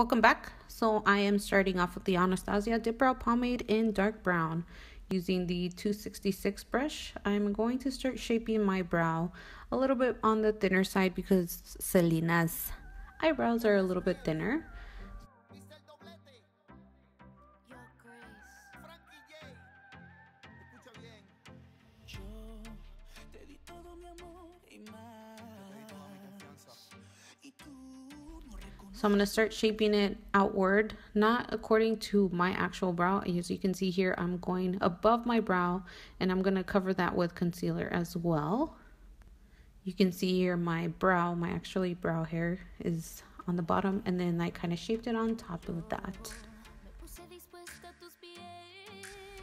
Welcome back. So I am starting off with the Anastasia Dip Brow Pomade in dark brown. Using the 266 brush, I'm going to start shaping my brow a little bit on the thinner side because Selena's eyebrows are a little bit thinner. So I'm going to start shaping it outward, not according to my actual brow. As you can see here, I'm going above my brow and I'm going to cover that with concealer as well. You can see here my brow, my actually brow hair is on the bottom, and then I kind of shaped it on top of that.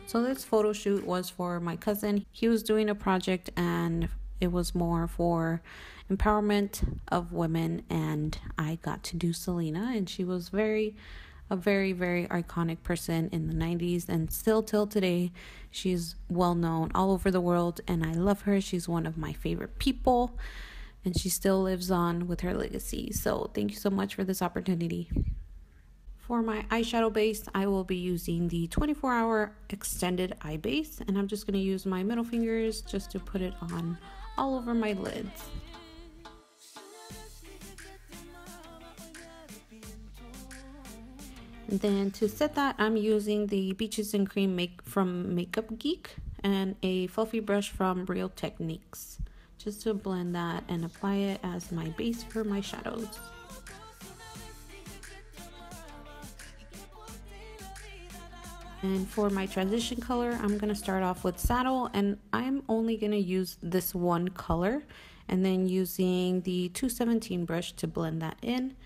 So this photo shoot was for my cousin. He was doing a project and it was more for empowerment of women, and I got to do Selena, and she was a very, very iconic person in the 90s, and still till today she's well known all over the world, and I love her. She's one of my favorite people, and she still lives on with her legacy. So thank you so much for this opportunity. For my eyeshadow base, I will be using the 24-hour extended eye base, and I'm just going to use my middle fingers just to put it on all over my lids. And then to set that, I'm using the Beaches and Cream from Makeup Geek and a fluffy brush from Real Techniques, just to blend that and apply it as my base for my shadows. And for my transition color, I'm going to start off with Saddle, and I'm only going to use this one color, and then using the 217 brush to blend that in.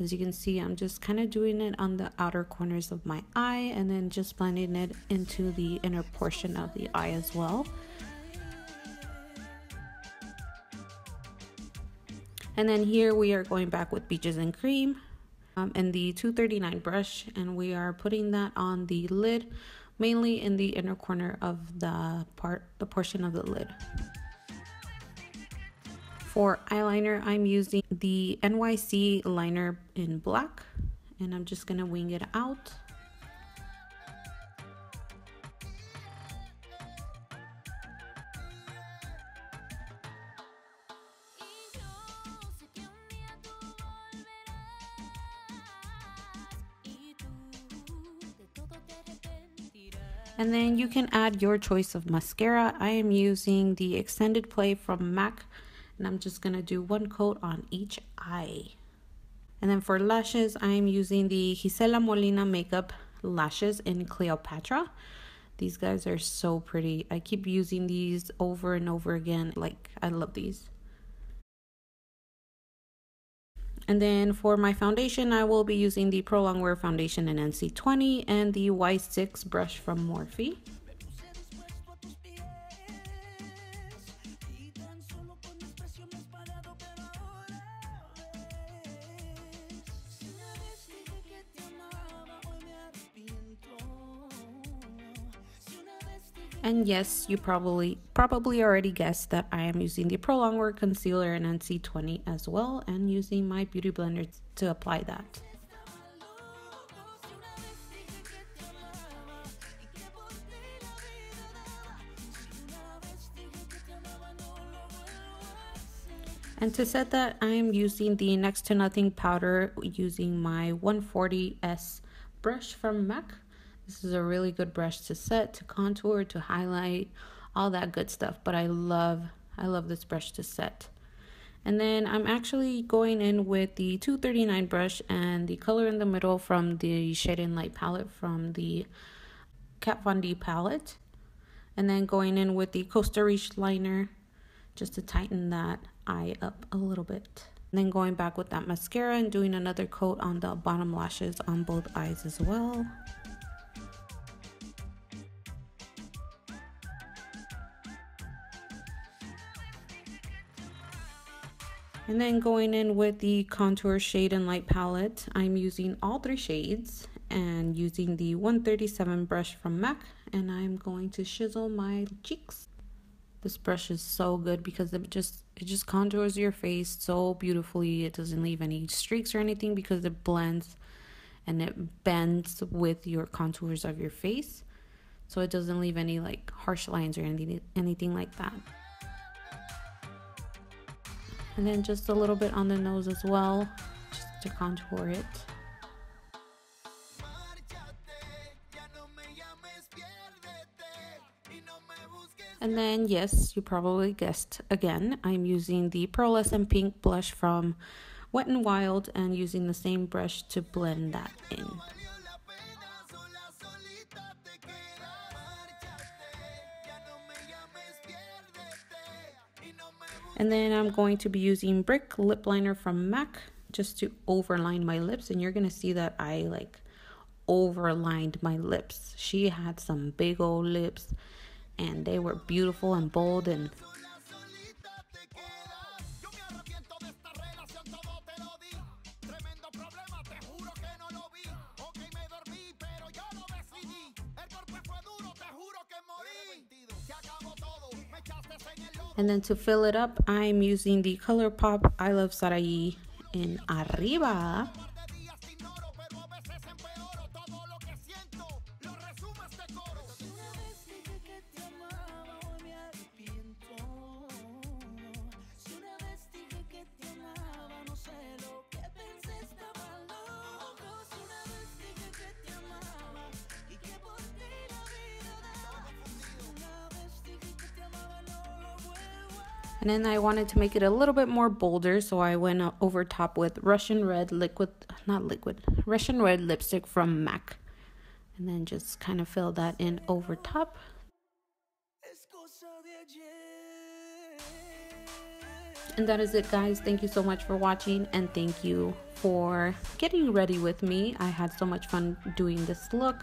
As you can see, I'm just kind of doing it on the outer corners of my eye and then just blending it into the inner portion of the eye as well. And then here we are going back with Beaches and Cream and the 239 brush, and we are putting that on the lid, mainly in the inner corner of the portion of the lid. For eyeliner, I'm using the NYC liner in black, and I'm just gonna wing it out. And then you can add your choice of mascara. I am using the Extended Play from MAC, and I'm just gonna do one coat on each eye. And then for lashes, I'm using the Gisela Molina Makeup Lashes in Cleopatra. These guys are so pretty. I keep using these over and over again. Like, I love these. And then for my foundation, I will be using the Pro Longwear Foundation in NC20 and the Y6 brush from Morphe. And yes, you probably already guessed that I am using the Pro Longwear Concealer in NC20 as well, and using my Beauty Blender to apply that. And to set that, I am using the Next to Nothing powder using my 140S brush from MAC. This is a really good brush to set, to contour, to highlight, all that good stuff. But I love this brush to set. And then I'm actually going in with the 239 brush and the color in the middle from the Shade in Light palette from the Kat Von D palette. And then going in with the Costa Rica liner just to tighten that eye up a little bit. And then going back with that mascara and doing another coat on the bottom lashes on both eyes as well. And then going in with the contour Shade and Light palette, I'm using all three shades and using the 137 brush from MAC, and I'm going to chisel my cheeks. This brush is so good because it just contours your face so beautifully. It doesn't leave any streaks or anything because it blends and it bends with your contours of your face, so it doesn't leave any like harsh lines or anything like that. And then just a little bit on the nose as well, just to contour it. And then, yes, you probably guessed again, I'm using the Pearlescent Pink blush from Wet n Wild and using the same brush to blend that in. And then I'm going to be using Brick lip liner from MAC just to overline my lips, and you're going to see that I like overlined my lips. She had some big old lips, and they were beautiful and bold and And then to fill it up, I'm using the ColourPop I Love Sarai in Arriba. And then I wanted to make it a little bit more bolder, so I went over top with Russian red lipstick from MAC. And then just kind of fill that in over top. And that is it, guys. Thank you so much for watching, and thank you for getting ready with me. I had so much fun doing this look.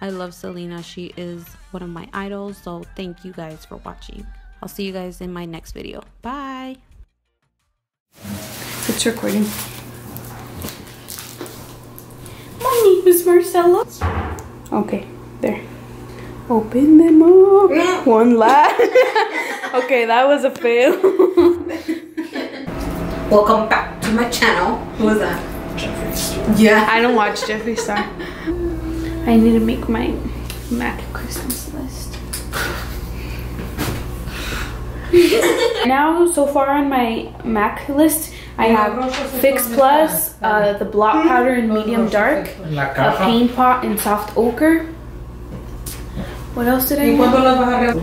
I love Selena. She is one of my idols, so thank you guys for watching. I'll see you guys in my next video. Bye. It's recording. My name is Marcella. Okay, there. Open them up. One laugh. Okay, that was a fail. Welcome back to my channel. Who was that? Jeffree Star. Yeah, I don't watch Jeffree Star. I need to make my MAC Christmas list. Now, so far on my MAC list, I have Fix Plus, the block powder in medium dark, a paint pot in soft ochre. What else did I use?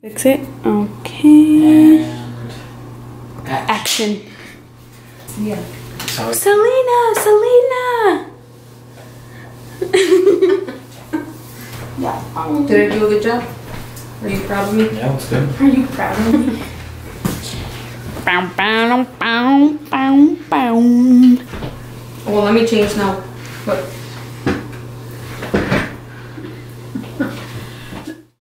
Fix it. Okay. Action. Yeah. Selena, Selena. Yeah. Did I do a good job? Are you proud of me? Yeah, it's good. Are you proud of me? Well, let me change now. What?